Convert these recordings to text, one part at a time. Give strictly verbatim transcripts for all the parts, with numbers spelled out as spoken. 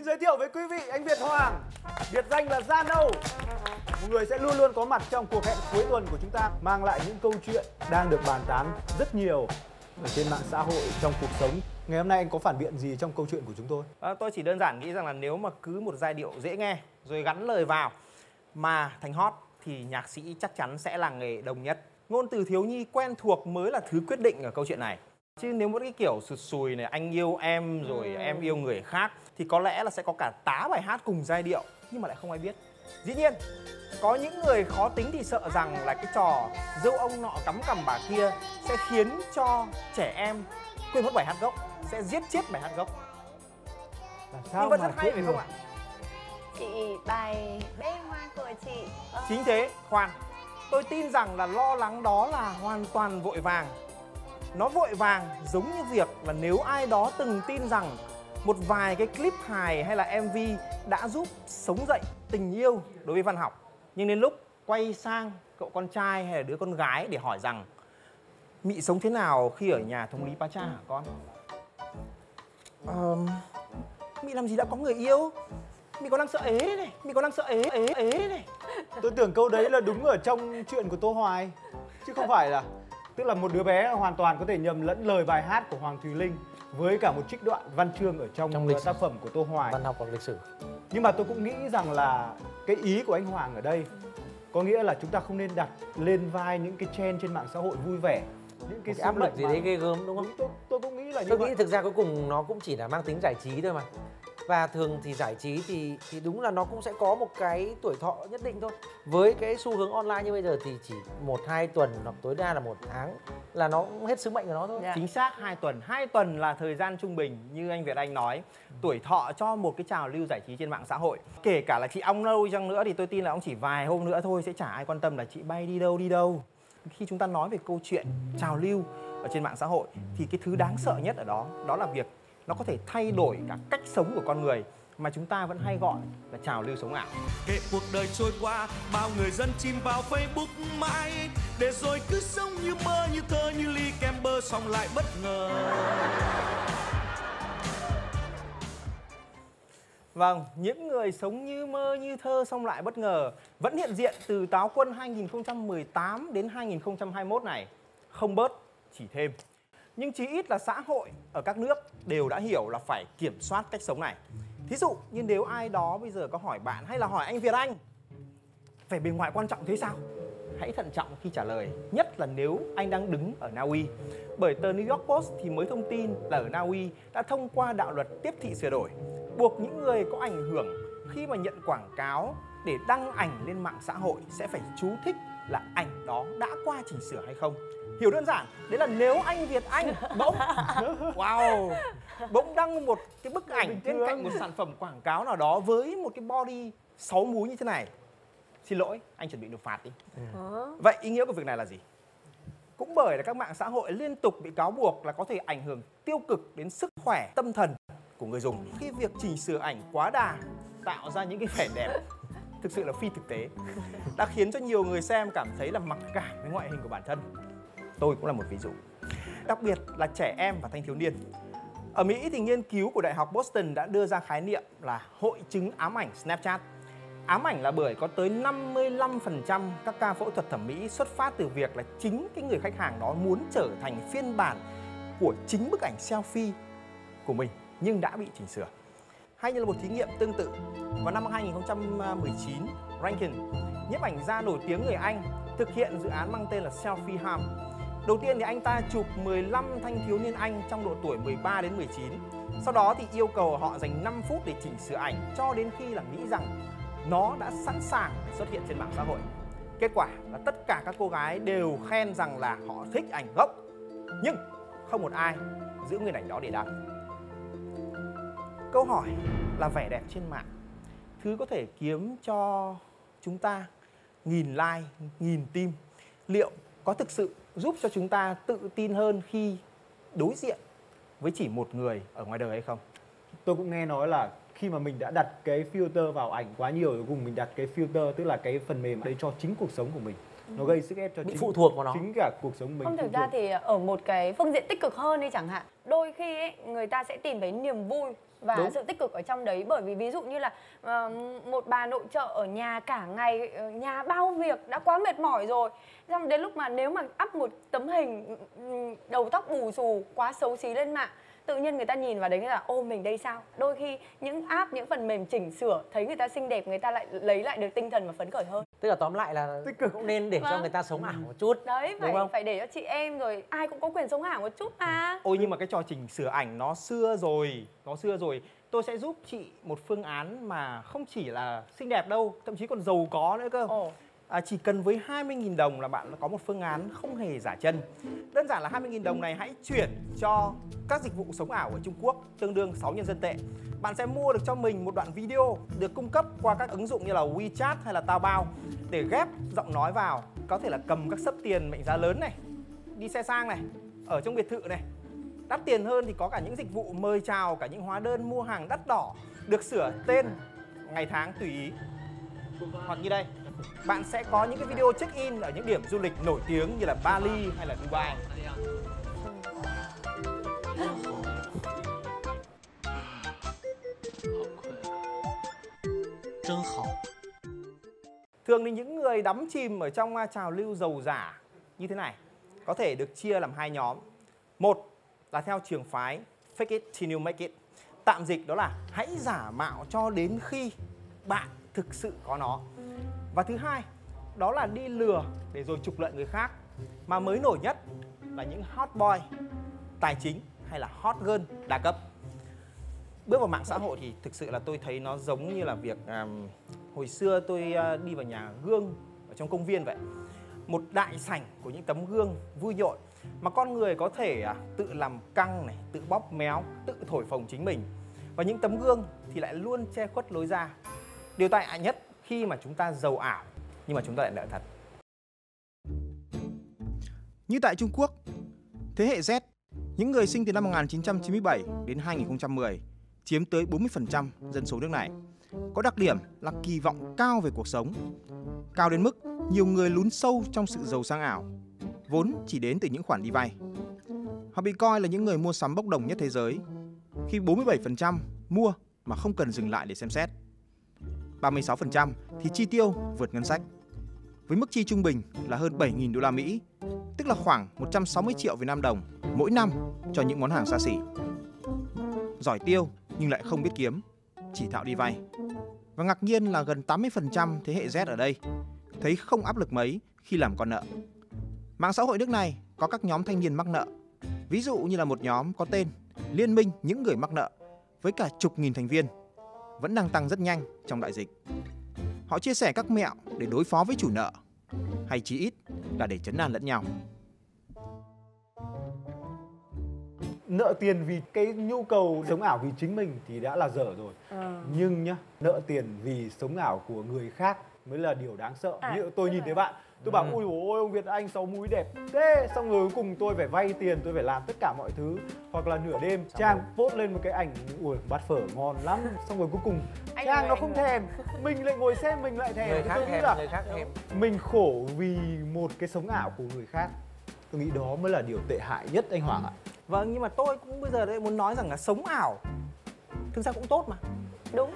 Xin giới thiệu với quý vị anh Việt Hoàng, biệt danh là Gia Nâu, một người sẽ luôn luôn có mặt trong cuộc hẹn cuối tuần của chúng ta, mang lại những câu chuyện đang được bàn tán rất nhiều ở trên mạng xã hội, trong cuộc sống. Ngày hôm nay anh có phản biện gì trong câu chuyện của chúng tôi? À, tôi chỉ đơn giản nghĩ rằng là nếu mà cứ một giai điệu dễ nghe rồi gắn lời vào mà thành hot thì nhạc sĩ chắc chắn sẽ là nghề đồng nhất. Ngôn từ thiếu nhi quen thuộc mới là thứ quyết định ở câu chuyện này. Chứ nếu một cái kiểu sụt sùi này, anh yêu em rồi ừ. em yêu người khác, thì có lẽ là sẽ có cả tá bài hát cùng giai điệu nhưng mà lại không ai biết. Dĩ nhiên, có những người khó tính thì sợ rằng là cái trò dâu ông nọ cắm cằm bà kia sẽ khiến cho trẻ em quên mất bài hát gốc, sẽ giết chết bài hát gốc. Làm sao nhưng vẫn rất hay phải không ạ? Chị bài Bê Hoa của chị. Ờ. Chính thế, khoan. Tôi tin rằng là lo lắng đó là hoàn toàn vội vàng. Nó vội vàng giống như việc là nếu ai đó từng tin rằng một vài cái clip hài hay là em vê đã giúp sống dậy tình yêu đối với văn học, nhưng đến lúc quay sang cậu con trai hay là đứa con gái để hỏi rằng mị sống thế nào khi ở nhà thống lý Pa Tra hả con? Ờ... Mị làm gì đã có người yêu? Mị có đang sợ ế đấy này, mị có đang sợ ế, ế, ế đấy này. Tôi tưởng câu đấy là đúng ở trong chuyện của Tô Hoài, chứ không phải là... Tức là một đứa bé hoàn toàn có thể nhầm lẫn lời bài hát của Hoàng Thùy Linh với cả một trích đoạn văn chương ở trong, trong tác phẩm của Tô Hoài. Văn học hoặc lịch sử. Nhưng mà tôi cũng nghĩ rằng là cái ý của anh Hoàng ở đây có nghĩa là chúng ta không nên đặt lên vai những cái trend trên mạng xã hội vui vẻ, những cái, cái áp lực gì đấy ghê gớm, đúng không? Đúng, tôi, tôi cũng nghĩ là như tôi vậy. Nghĩ thực ra cuối cùng nó cũng chỉ là mang tính giải trí thôi mà. Và thường thì giải trí thì thì đúng là nó cũng sẽ có một cái tuổi thọ nhất định thôi. Với cái xu hướng online như bây giờ thì chỉ một hai tuần hoặc tối đa là một tháng là nó cũng hết sứ mệnh của nó thôi. Yeah. Chính xác, hai tuần. Hai tuần là thời gian trung bình như anh Việt Anh nói, ừ. tuổi thọ cho một cái trào lưu giải trí trên mạng xã hội. Kể cả là chị Ong Nâu chăng nữa thì tôi tin là ông chỉ vài hôm nữa thôi sẽ chả ai quan tâm là chị bay đi đâu đi đâu. Khi chúng ta nói về câu chuyện trào lưu ở trên mạng xã hội thì cái thứ đáng sợ nhất ở đó đó là việc nó có thể thay đổi cả cách sống của con người mà chúng ta vẫn hay gọi là trào lưu sống ảo. Kệ cuộc đời trôi qua, bao người dân chìm vào Facebook mãi, để rồi cứ sống như mơ như thơ như ly kem bơ xong lại bất ngờ. Vâng, những người sống như mơ như thơ xong lại bất ngờ vẫn hiện diện từ Táo Quân hai nghìn không trăm mười tám đến hai nghìn không trăm hai mươi mốt này, không bớt chỉ thêm. Nhưng chí ít là xã hội ở các nước đều đã hiểu là phải kiểm soát cách sống này. Thí dụ như nếu ai đó bây giờ có hỏi bạn hay là hỏi anh Việt Anh về bề ngoài quan trọng thế sao? Hãy thận trọng khi trả lời, nhất là nếu anh đang đứng ở Na Uy. Bởi tờ New York Post thì mới thông tin là ở Na Uy đã thông qua đạo luật tiếp thị sửa đổi, buộc những người có ảnh hưởng khi mà nhận quảng cáo để đăng ảnh lên mạng xã hội sẽ phải chú thích là ảnh đó đã qua chỉnh sửa hay không. Hiểu đơn giản, đấy là nếu anh Việt Anh bỗng wow, bỗng đăng một cái bức ảnh bên cạnh một sản phẩm quảng cáo nào đó với một cái body sáu múi như thế này, xin lỗi, anh chuẩn bị nộp phạt đi. Ừ. Vậy ý nghĩa của việc này là gì? Cũng bởi là các mạng xã hội liên tục bị cáo buộc là có thể ảnh hưởng tiêu cực đến sức khỏe tâm thần của người dùng khi việc chỉnh sửa ảnh quá đà tạo ra những cái vẻ đẹp thực sự là phi thực tế đã khiến cho nhiều người xem cảm thấy là mặc cảm với ngoại hình của bản thân. Tôi cũng là một ví dụ. Đặc biệt là trẻ em và thanh thiếu niên. Ở Mỹ thì nghiên cứu của Đại học Boston đã đưa ra khái niệm là hội chứng ám ảnh Snapchat. Ám ảnh là bởi có tới năm mươi lăm phần trăm các ca phẫu thuật thẩm mỹ xuất phát từ việc là chính cái người khách hàng đó muốn trở thành phiên bản của chính bức ảnh selfie của mình nhưng đã bị chỉnh sửa. Hay như là một thí nghiệm tương tự, vào năm hai nghìn không trăm mười chín, Rankin, nhiếp ảnh gia nổi tiếng người Anh, thực hiện dự án mang tên là Selfie Harm. Đầu tiên thì anh ta chụp mười lăm thanh thiếu niên Anh trong độ tuổi mười ba đến mười chín. Sau đó thì yêu cầu họ dành năm phút để chỉnh sửa ảnh cho đến khi là nghĩ rằng nó đã sẵn sàng để xuất hiện trên mạng xã hội. Kết quả là tất cả các cô gái đều khen rằng là họ thích ảnh gốc, nhưng không một ai giữ nguyên ảnh đó để đăng. Câu hỏi là vẻ đẹp trên mạng, thứ có thể kiếm cho chúng ta nghìn like, nghìn tim, liệu có thực sự giúp cho chúng ta tự tin hơn khi đối diện với chỉ một người ở ngoài đời hay không? Tôi cũng nghe nói là khi mà mình đã đặt cái filter vào ảnh quá nhiều, rồi cùng mình đặt cái filter, tức là cái phần mềm đấy cho chính cuộc sống của mình, nó gây sức ép cho chính, phụ thuộc vào nó. Chính cả cuộc sống mình. Không, thực ra thì ở một cái phương diện tích cực hơn đi chẳng hạn, đôi khi ấy, người ta sẽ tìm thấy niềm vui và đúng. Sự tích cực ở trong đấy, bởi vì ví dụ như là uh, một bà nội trợ ở nhà cả ngày, nhà bao việc đã quá mệt mỏi rồi, xong đến lúc mà nếu mà up một tấm hình đầu tóc bù xù quá xấu xí lên mạng, tự nhiên người ta nhìn vào đấy là ô mình đây sao. Đôi khi những app, những phần mềm chỉnh sửa thấy người ta xinh đẹp, người ta lại lấy lại được tinh thần và phấn khởi hơn. Tức là tóm lại là tích cực cũng nên để vâng. cho người ta sống ảo một chút. Đấy, phải, phải để cho chị em rồi, ai cũng có quyền sống ảo một chút mà. Ôi nhưng mà cái trò chỉnh sửa ảnh nó xưa rồi, nó xưa rồi. Tôi sẽ giúp chị một phương án mà không chỉ là xinh đẹp đâu, thậm chí còn giàu có nữa cơ. Ồ. À, chỉ cần với hai mươi nghìn đồng là bạn có một phương án không hề giả chân. Đơn giản là hai mươi nghìn đồng này hãy chuyển cho các dịch vụ sống ảo ở Trung Quốc, tương đương sáu nhân dân tệ. Bạn sẽ mua được cho mình một đoạn video được cung cấp qua các ứng dụng như là WeChat hay là Taobao để ghép giọng nói vào. Có thể là cầm các xấp tiền mệnh giá lớn này, đi xe sang này, ở trong biệt thự này. Đắt tiền hơn thì có cả những dịch vụ mời chào, cả những hóa đơn mua hàng đắt đỏ được sửa tên, ngày tháng tùy ý. Hoặc như đây, bạn sẽ có những cái video check-in ở những điểm du lịch nổi tiếng như là Bali hay là Dubai. Thường thì những người đắm chìm ở trong trào lưu giàu giả như thế này có thể được chia làm hai nhóm. Một là theo trường phái fake it till you make it, tạm dịch đó là hãy giả mạo cho đến khi bạn thực sự có nó. Và thứ hai, đó là đi lừa để rồi trục lợi người khác. Mà mới nổi nhất là những hot boy tài chính hay là hot girl đa cấp. Bước vào mạng xã hội thì thực sự là tôi thấy nó giống như là việc um, hồi xưa tôi uh, đi vào nhà gương ở trong công viên vậy. Một đại sảnh của những tấm gương vui nhộn mà con người có thể uh, tự làm căng này, tự bóp méo, tự thổi phồng chính mình. Và những tấm gương thì lại luôn che khuất lối ra. Điều tệ hại nhất khi mà chúng ta giàu ảo nhưng mà chúng ta lại nợ thật. Như tại Trung Quốc, thế hệ Z, những người sinh từ năm một nghìn chín trăm chín mươi bảy đến hai nghìn không trăm mười chiếm tới bốn mươi phần trăm dân số nước này. Có đặc điểm là kỳ vọng cao về cuộc sống, cao đến mức nhiều người lún sâu trong sự giàu sang ảo, vốn chỉ đến từ những khoản đi vay. Họ bị coi là những người mua sắm bốc đồng nhất thế giới, khi bốn mươi bảy phần trăm mua mà không cần dừng lại để xem xét. ba mươi sáu phần trăm thì chi tiêu vượt ngân sách. Với mức chi trung bình là hơn bảy nghìn đô la Mỹ, tức là khoảng một trăm sáu mươi triệu Việt Nam đồng mỗi năm cho những món hàng xa xỉ. Giỏi tiêu nhưng lại không biết kiếm, chỉ thạo đi vay. Và ngạc nhiên là gần tám mươi phần trăm thế hệ Z ở đây thấy không áp lực mấy khi làm con nợ. Mạng xã hội nước này có các nhóm thanh niên mắc nợ. Ví dụ như là một nhóm có tên Liên minh những người mắc nợ với cả chục nghìn thành viên, vẫn đang tăng rất nhanh trong đại dịch. Họ chia sẻ các mẹo để đối phó với chủ nợ, hay chí ít là để trấn an lẫn nhau. Nợ tiền vì cái nhu cầu sống ảo vì chính mình thì đã là dở rồi. À. Nhưng nhá, nợ tiền vì sống ảo của người khác mới là điều đáng sợ. À, như tôi nhìn thấy bạn, tôi bảo ui bố ôi ông Việt Anh sáu múi đẹp thế, xong rồi cuối cùng tôi phải vay tiền, tôi phải làm tất cả mọi thứ. Hoặc là nửa đêm Trang post lên một cái ảnh ui bát phở ngon lắm, xong rồi cuối cùng anh Trang ơi, nó không thèm, mình lại ngồi xem mình lại thèm. Tôi nghĩ là mình khổ vì một cái sống ảo của người khác. Tôi nghĩ đó mới là điều tệ hại nhất anh Hoàng ạ. Vâng, nhưng mà tôi cũng bây giờ đây muốn nói rằng là sống ảo thực ra cũng tốt mà. Đúng.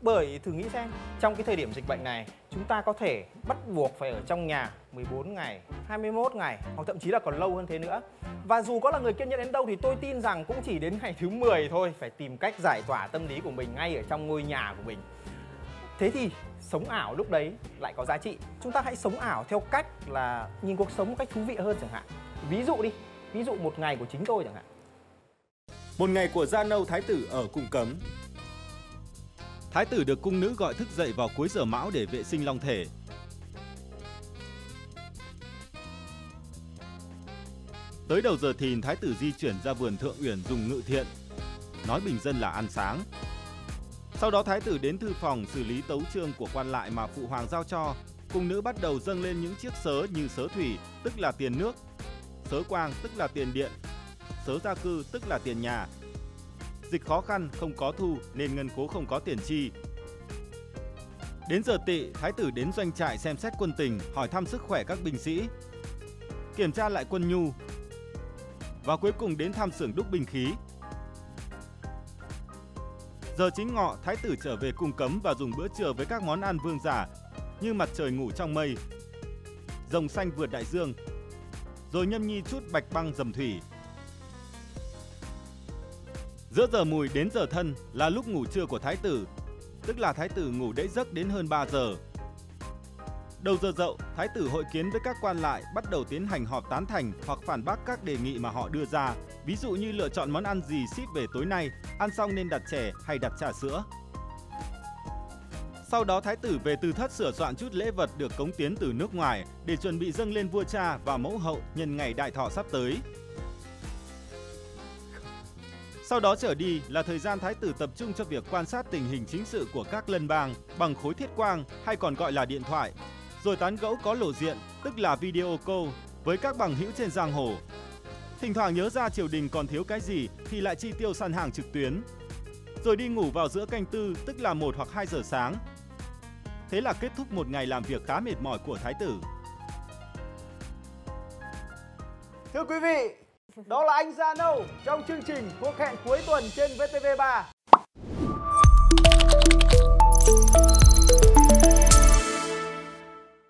Bởi thử nghĩ xem, trong cái thời điểm dịch bệnh này, chúng ta có thể bắt buộc phải ở trong nhà mười bốn ngày, hai mươi mốt ngày, hoặc thậm chí là còn lâu hơn thế nữa. Và dù có là người kiên nhẫn đến đâu thì tôi tin rằng cũng chỉ đến ngày thứ mười thôi, phải tìm cách giải tỏa tâm lý của mình ngay ở trong ngôi nhà của mình. Thế thì sống ảo lúc đấy lại có giá trị. Chúng ta hãy sống ảo theo cách là nhìn cuộc sống một cách thú vị hơn chẳng hạn. Ví dụ đi, ví dụ một ngày của chính tôi chẳng hạn. Một ngày của Zano Thái tử ở cung cấm. Thái tử được cung nữ gọi thức dậy vào cuối giờ mão để vệ sinh long thể. Tới đầu giờ thìn, Thái tử di chuyển ra vườn Thượng Uyển dùng ngự thiện, nói bình dân là ăn sáng. Sau đó Thái tử đến thư phòng xử lý tấu chương của quan lại mà phụ hoàng giao cho. Cung nữ bắt đầu dâng lên những chiếc sớ như sớ thủy, tức là tiền nước, sớ quang, tức là tiền điện, sớ gia cư, tức là tiền nhà. Dịch khó khăn không có thu nên ngân khố không có tiền chi. Đến giờ tỵ, Thái tử đến doanh trại xem xét quân tình, hỏi thăm sức khỏe các binh sĩ, kiểm tra lại quân nhu và cuối cùng đến thăm xưởng đúc binh khí. Giờ chính ngọ, Thái tử trở về cung cấm và dùng bữa trưa với các món ăn vương giả như mặt trời ngủ trong mây, rồng xanh vượt đại dương, rồi nhâm nhi chút bạch băng dầm thủy. Giữa giờ mùi đến giờ thân là lúc ngủ trưa của Thái tử, tức là Thái tử ngủ đẫy giấc đến hơn ba giờ. Đầu giờ dậu, Thái tử hội kiến với các quan lại, bắt đầu tiến hành họp tán thành hoặc phản bác các đề nghị mà họ đưa ra. Ví dụ như lựa chọn món ăn gì ship về tối nay, ăn xong nên đặt chè hay đặt trà sữa. Sau đó Thái tử về từ thất sửa soạn chút lễ vật được cống tiến từ nước ngoài để chuẩn bị dâng lên vua cha và mẫu hậu nhân ngày đại thọ sắp tới. Sau đó trở đi là thời gian Thái tử tập trung cho việc quan sát tình hình chính sự của các lân bang bằng khối thiết quang hay còn gọi là điện thoại, rồi tán gẫu có lộ diện, tức là video call, với các bằng hữu trên giang hồ. Thỉnh thoảng nhớ ra triều đình còn thiếu cái gì thì lại chi tiêu săn hàng trực tuyến. Rồi đi ngủ vào giữa canh tư, tức là một hoặc hai giờ sáng. Thế là kết thúc một ngày làm việc khá mệt mỏi của Thái tử. Thưa quý vị, đó là anh Gia Nâu trong chương trình Cuộc hẹn cuối tuần trên vê tê vê ba.